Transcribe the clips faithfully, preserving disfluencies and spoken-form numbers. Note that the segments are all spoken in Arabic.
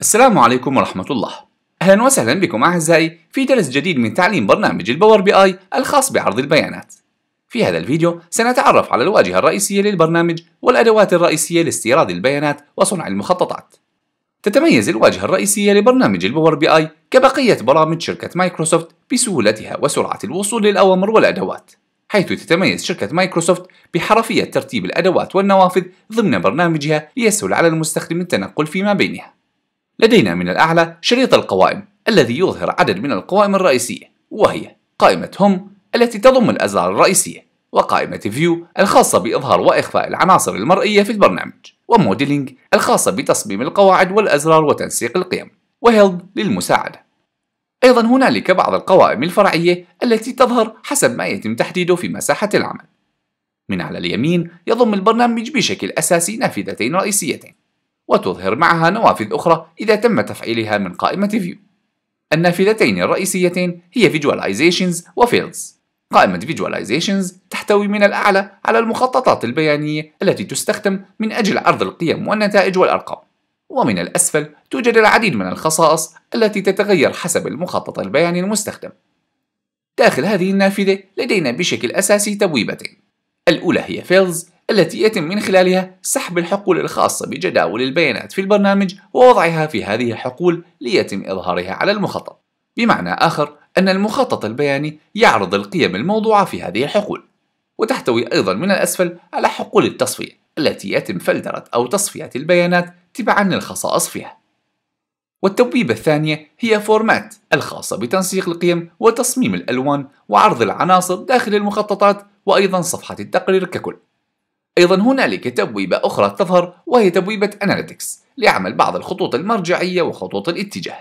السلام عليكم ورحمة الله. أهلا وسهلا بكم أعزائي في درس جديد من تعليم برنامج الباور بي آي الخاص بعرض البيانات. في هذا الفيديو سنتعرف على الواجهة الرئيسية للبرنامج والأدوات الرئيسية لاستيراد البيانات وصنع المخططات. تتميز الواجهة الرئيسية لبرنامج الباور بي آي كبقية برامج شركة مايكروسوفت بسهولتها وسرعة الوصول للأوامر والأدوات، حيث تتميز شركة مايكروسوفت بحرفية ترتيب الأدوات والنوافذ ضمن برنامجها ليسهل على المستخدم التنقل فيما بينها. لدينا من الأعلى شريط القوائم الذي يظهر عدد من القوائم الرئيسية، وهي قائمة هوم التي تضم الأزرار الرئيسية، وقائمة فيو الخاصة بإظهار وإخفاء العناصر المرئية في البرنامج، وموديلينج الخاصة بتصميم القواعد والأزرار وتنسيق القيم، وهيلب للمساعدة. أيضا هنالك بعض القوائم الفرعية التي تظهر حسب ما يتم تحديده في مساحة العمل. من على اليمين يضم البرنامج بشكل أساسي نافذتين رئيسيتين، وتظهر معها نوافذ أخرى إذا تم تفعيلها من قائمة View. النافذتين الرئيسيتين هي Visualizations و Fields. قائمة Visualizations تحتوي من الأعلى على المخططات البيانية التي تستخدم من أجل عرض القيم والنتائج والأرقام، ومن الأسفل توجد العديد من الخصائص التي تتغير حسب المخطط البياني المستخدم. داخل هذه النافذة لدينا بشكل أساسي تبويبتين، الأولى هي Fields التي يتم من خلالها سحب الحقول الخاصة بجداول البيانات في البرنامج ووضعها في هذه الحقول ليتم إظهارها على المخطط. بمعنى آخر أن المخطط البياني يعرض القيم الموضوعة في هذه الحقول. وتحتوي أيضا من الأسفل على حقول التصفية التي يتم فلترة أو تصفية البيانات تبعا للخصائص فيها. والتبويبة الثانية هي فورمات الخاصة بتنسيق القيم وتصميم الألوان وعرض العناصر داخل المخططات وأيضا صفحة التقرير ككل. أيضا هنالك تبويبة أخرى تظهر وهي تبويبة أناليتكس لعمل بعض الخطوط المرجعية وخطوط الاتجاه.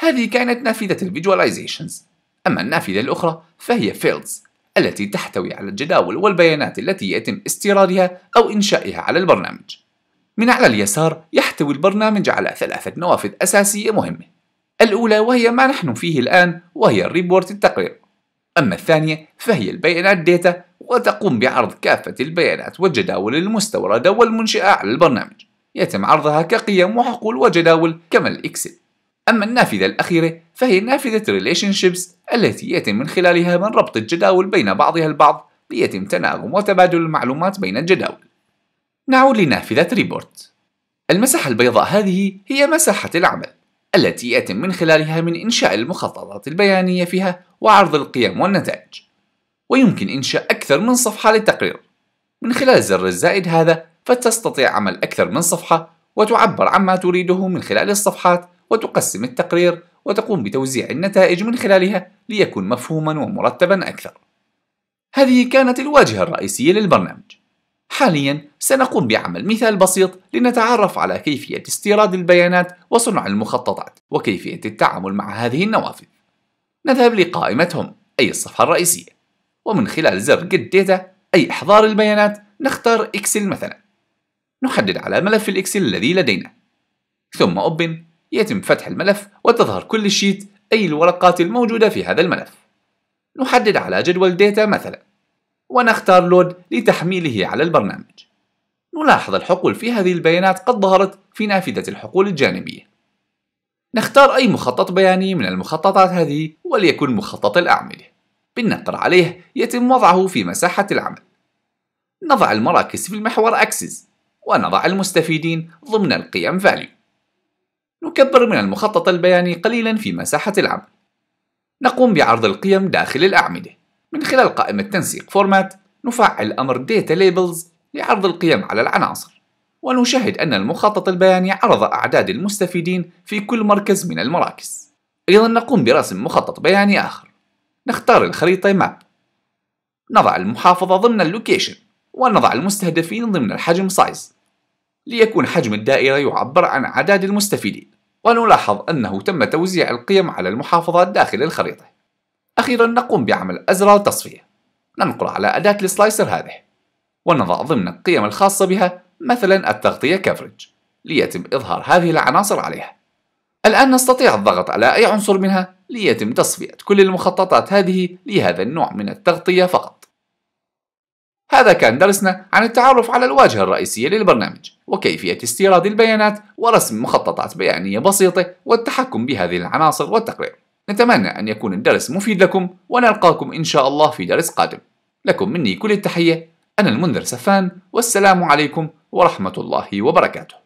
هذه كانت نافذة الفيجواليزيشنز. أما النافذة الأخرى فهي فيلدز التي تحتوي على الجداول والبيانات التي يتم استيرادها أو إنشائها على البرنامج. من على اليسار يحتوي البرنامج على ثلاثة نوافذ أساسية مهمة، الأولى وهي ما نحن فيه الآن وهي الريبورت التقرير، أما الثانية فهي البيانات داتا وتقوم بعرض كافة البيانات والجداول المستوردة والمنشئة على البرنامج، يتم عرضها كقيم وحقول وجداول كما الإكسل. أما النافذة الأخيرة فهي نافذة Relationships التي يتم من خلالها من ربط الجداول بين بعضها البعض ليتم تناغم وتبادل المعلومات بين الجداول. نعود لنافذة ريبورت. المساحة البيضاء هذه هي مساحة العمل التي يتم من خلالها من إنشاء المخططات البيانية فيها وعرض القيم والنتائج، ويمكن إنشاء أكثر من صفحة للتقرير. من خلال زر الزائد هذا فتستطيع عمل أكثر من صفحة وتعبر عما تريده من خلال الصفحات وتقسم التقرير وتقوم بتوزيع النتائج من خلالها ليكون مفهوما ومرتبا أكثر. هذه كانت الواجهة الرئيسية للبرنامج. حاليا سنقوم بعمل مثال بسيط لنتعرف على كيفية استيراد البيانات وصنع المخططات وكيفية التعامل مع هذه النوافذ. نذهب لقائمتهم أي الصفحة الرئيسية، ومن خلال زر Get Data أي إحضار البيانات نختار إكسل مثلا، نحدد على ملف الإكسل الذي لدينا، ثم Open يتم فتح الملف وتظهر كل الشيت أي الورقات الموجودة في هذا الملف. نحدد على جدول داتا مثلا ونختار لود لتحميله على البرنامج. نلاحظ الحقول في هذه البيانات قد ظهرت في نافذة الحقول الجانبية. نختار أي مخطط بياني من المخططات هذه وليكن مخطط الأعمدة، بالنقر عليه يتم وضعه في مساحة العمل. نضع المراكز في المحور أكسس ونضع المستفيدين ضمن القيم Value. نكبر من المخطط البياني قليلا في مساحة العمل. نقوم بعرض القيم داخل الأعمدة. من خلال قائمة تنسيق فورمات نفعل أمر Data Labels لعرض القيم على العناصر، ونشاهد أن المخطط البياني عرض أعداد المستفيدين في كل مركز من المراكز. أيضا نقوم برسم مخطط بياني آخر. نختار الخريطة Map، نضع المحافظة ضمن اللوكيشن ونضع المستهدفين ضمن الحجم Size ليكون حجم الدائرة يعبر عن أعداد المستفيدين، ونلاحظ أنه تم توزيع القيم على المحافظات داخل الخريطة. أخيرا نقوم بعمل أزرار تصفية، ننقر على أداة السلايسر هذه ونضع ضمن القيم الخاصة بها مثلا التغطية Coverage ليتم إظهار هذه العناصر عليها. الآن نستطيع الضغط على أي عنصر منها ليتم تصفية كل المخططات هذه لهذا النوع من التغطية فقط. هذا كان درسنا عن التعرف على الواجهة الرئيسية للبرنامج وكيفية استيراد البيانات ورسم مخططات بيانية بسيطة والتحكم بهذه العناصر والتقرير. نتمنى أن يكون الدرس مفيد لكم، ونلقاكم إن شاء الله في درس قادم. لكم مني كل التحية، أنا المنذر سفان، والسلام عليكم ورحمة الله وبركاته.